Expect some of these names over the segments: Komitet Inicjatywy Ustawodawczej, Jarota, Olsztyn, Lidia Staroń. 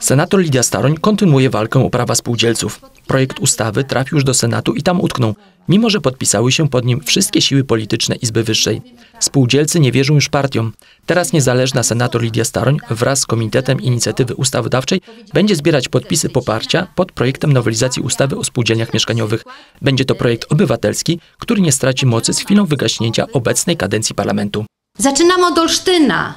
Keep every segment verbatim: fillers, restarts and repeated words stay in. Senator Lidia Staroń kontynuuje walkę o prawa spółdzielców. Projekt ustawy trafił już do Senatu i tam utknął, mimo że podpisały się pod nim wszystkie siły polityczne Izby Wyższej. Spółdzielcy nie wierzą już partiom. Teraz niezależna senator Lidia Staroń wraz z Komitetem Inicjatywy Ustawodawczej będzie zbierać podpisy poparcia pod projektem nowelizacji ustawy o spółdzielniach mieszkaniowych. Będzie to projekt obywatelski, który nie straci mocy z chwilą wygaśnięcia obecnej kadencji parlamentu. Zaczynam od Olsztyna,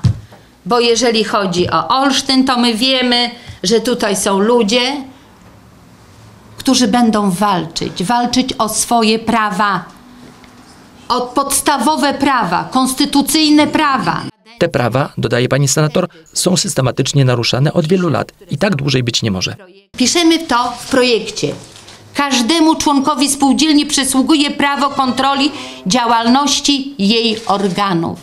bo jeżeli chodzi o Olsztyn, to my wiemy, że tutaj są ludzie, którzy będą walczyć, walczyć o swoje prawa, o podstawowe prawa, konstytucyjne prawa. Te prawa, dodaje pani senator, są systematycznie naruszane od wielu lat i tak dłużej być nie może. Piszemy to w projekcie. Każdemu członkowi spółdzielni przysługuje prawo kontroli działalności jej organów.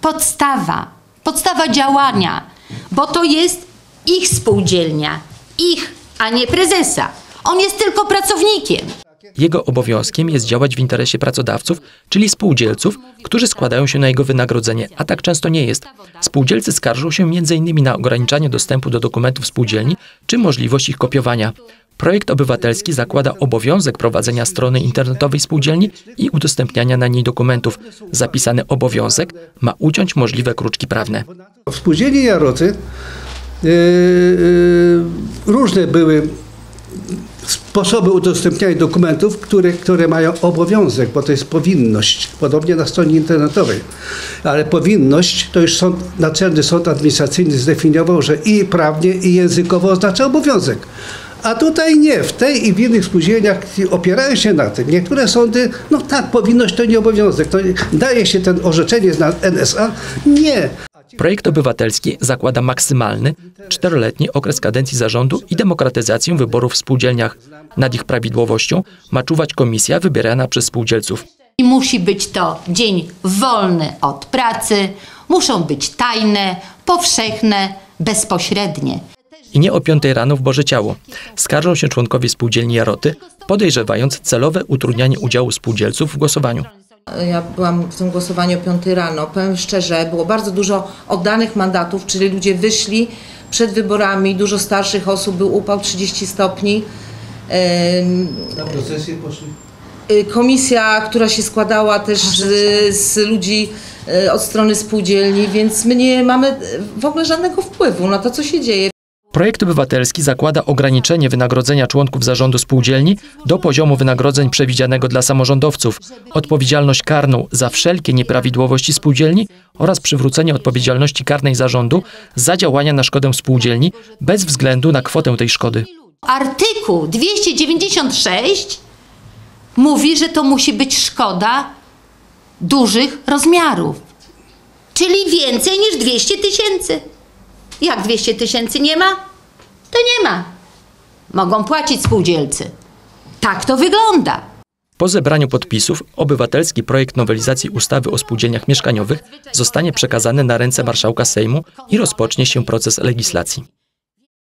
Podstawa, podstawa działania, bo to jest ich spółdzielnia, ich, a nie prezesa. On jest tylko pracownikiem. Jego obowiązkiem jest działać w interesie pracodawców, czyli spółdzielców, którzy składają się na jego wynagrodzenie, a tak często nie jest. Spółdzielcy skarżą się między innymi na ograniczanie dostępu do dokumentów spółdzielni czy możliwość ich kopiowania. Projekt obywatelski zakłada obowiązek prowadzenia strony internetowej spółdzielni i udostępniania na niej dokumentów. Zapisany obowiązek ma uciąć możliwe kruczki prawne. W spółdzielni Jaroty yy, różne były sposoby udostępniania dokumentów, które, które mają obowiązek, bo to jest powinność, podobnie na stronie internetowej. Ale powinność to już sąd, Naczelny Sąd Administracyjny zdefiniował, że i prawnie, i językowo oznacza obowiązek. A tutaj nie, w tej i w innych spółdzielniach opierają się na tym. Niektóre sądy, no tak, powinność to nie obowiązek, to daje się ten orzeczenie z N S A, nie. Projekt obywatelski zakłada maksymalny, czteroletni okres kadencji zarządu i demokratyzację wyborów w spółdzielniach. Nad ich prawidłowością ma czuwać komisja wybierana przez spółdzielców. I musi być to dzień wolny od pracy, muszą być tajne, powszechne, bezpośrednie. I nie o piątej rano w Boże Ciało. Skarżą się członkowie spółdzielni Jaroty, podejrzewając celowe utrudnianie udziału spółdzielców w głosowaniu. Ja byłam w tym głosowaniu o piątej rano. Powiem szczerze, było bardzo dużo oddanych mandatów, czyli ludzie wyszli przed wyborami, dużo starszych osób, był upał trzydzieści stopni. Na procesję poszli? Komisja, która się składała też z, z ludzi od strony spółdzielni, więc my nie mamy w ogóle żadnego wpływu na to, co się dzieje. Projekt obywatelski zakłada ograniczenie wynagrodzenia członków zarządu spółdzielni do poziomu wynagrodzeń przewidzianego dla samorządowców, odpowiedzialność karną za wszelkie nieprawidłowości spółdzielni oraz przywrócenie odpowiedzialności karnej zarządu za działania na szkodę spółdzielni bez względu na kwotę tej szkody. Artykuł dwieście dziewięćdziesiąt sześć mówi, że to musi być szkoda dużych rozmiarów, czyli więcej niż dwieście tysięcy. Jak dwieście tysięcy nie ma, to nie ma. Mogą płacić spółdzielcy. Tak to wygląda. Po zebraniu podpisów obywatelski projekt nowelizacji ustawy o spółdzielniach mieszkaniowych zostanie przekazany na ręce marszałka Sejmu i rozpocznie się proces legislacji.